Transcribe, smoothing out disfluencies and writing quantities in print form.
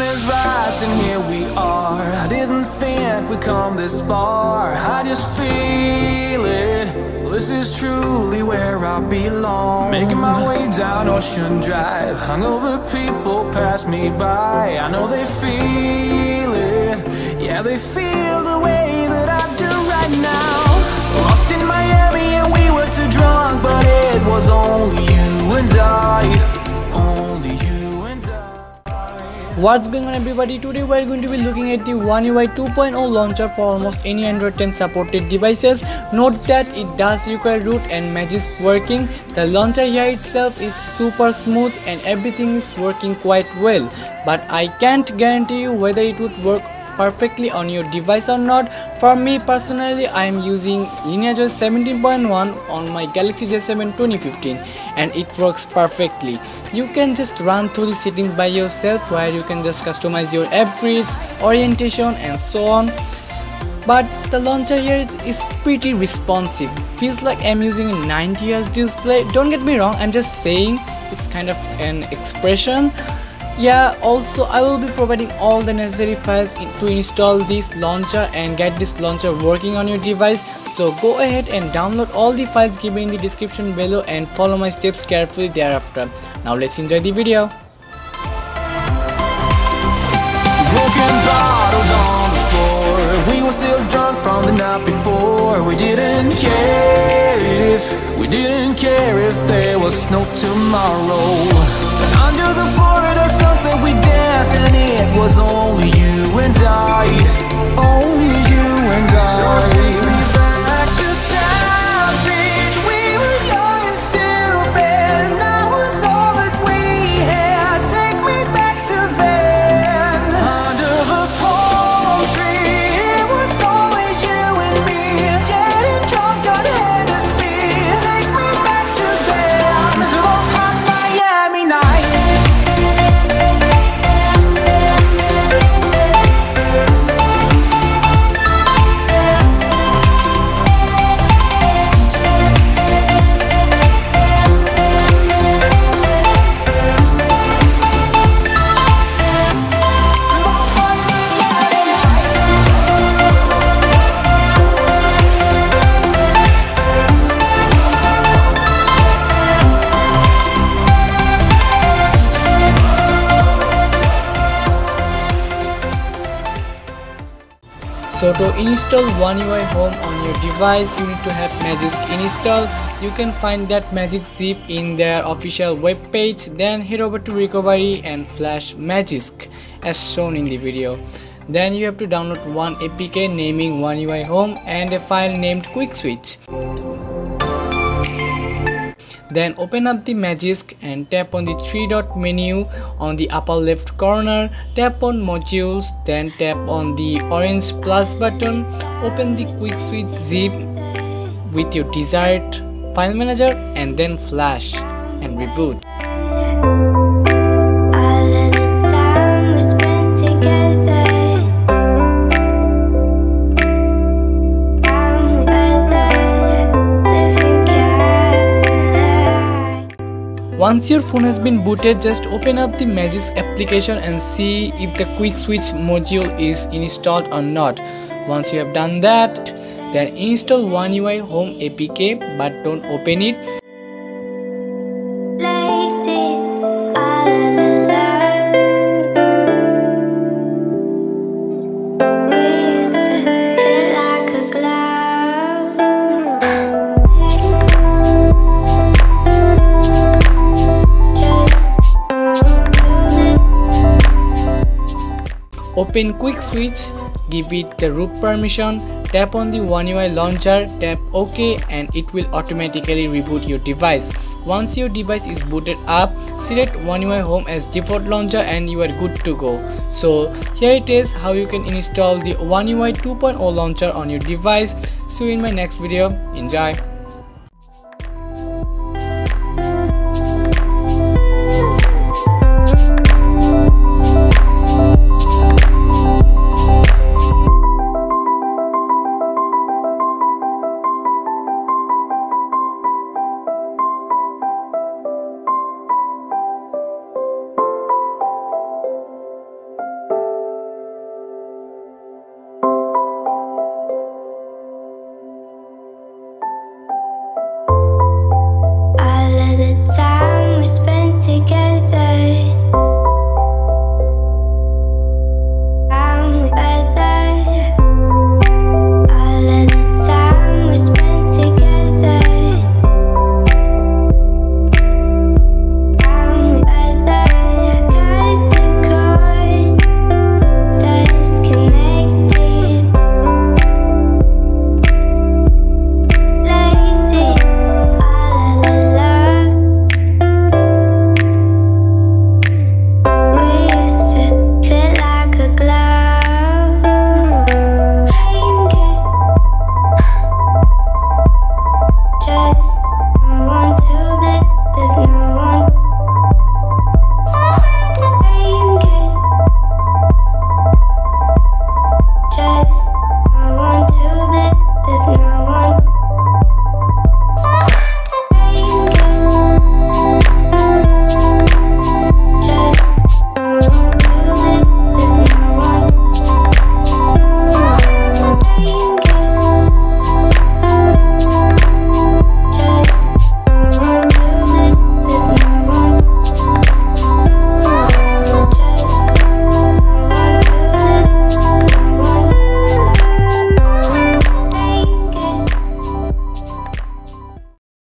moon is rising, here we are. I didn't think we'd come this far. I just feel it. This is truly where I belong. Making my way down Ocean Drive. Hungover people pass me by. I know they feel it. Yeah, they feel the way that I do right now. Lost in Miami and we were too drunk, but it was only you and I. What's going on everybody, today we are going to be looking at the One UI 2.0 launcher for almost any Android 10 supported devices. Note that it does require root and Magisk working. The launcher here itself is super smooth and everything is working quite well. But I can't guarantee you whether it would work perfectly on your device or not. For me personally, I am using LineageOS 17.1 on my Galaxy J7 2015 and it works perfectly. You can just run through the settings by yourself where you can just customize your app grids, orientation and so on. But the launcher here is pretty responsive. Feels like I'm using a 90Hz display. Don't get me wrong, I'm just saying it's kind of an expression. Yeah, also I will be providing all the necessary files to install this launcher and get this launcher working on your device. So go ahead and download all the files given in the description below and follow my steps carefully thereafter. Now let's enjoy the video. Broken bottles on the floor. We were still drunk from the night before. We didn't care if, there was snow tomorrow. Under the floor of the sunset we danced, and it was only you and I. Only you and I. So take me back to South Beach. We were young and still bad, and that was all that we had. Take me back to then. Under the palm tree, it was only you and me. Getting drunk on Hennessy. Take me back to then. To those hot Miami nights. So to install One UI Home on your device, you need to have Magisk installed. You can find that Magisk zip in their official web page. Then head over to recovery and flash Magisk as shown in the video. Then you have to download one APK naming One UI Home and a file named Quick Switch. Then open up the Magisk and tap on the three-dot menu on the upper left corner, tap on modules, then tap on the orange plus button, open the Quick Switch zip with your desired file manager and then flash and reboot. Once your phone has been booted, just open up the Magisk application and see if the Quick Switch module is installed or not. Once you have done that, then install One UI Home APK, but don't open it. Open Quick Switch, give it the root permission, tap on the One UI launcher, tap OK and it will automatically reboot your device. Once your device is booted up, select One UI Home as default launcher and you are good to go. So here it is how you can install the One UI 2.0 launcher on your device. See you in my next video. Enjoy!